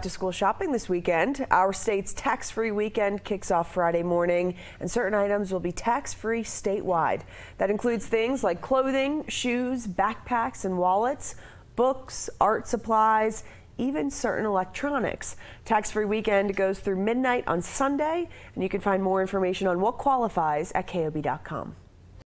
Back-to-school shopping this weekend. Our state's tax-free weekend kicks off Friday morning, and certain items will be tax-free statewide. That includes things like clothing, shoes, backpacks and wallets, books, art supplies, even certain electronics. Tax-free weekend goes through midnight on Sunday, and you can find more information on what qualifies at KOB.com.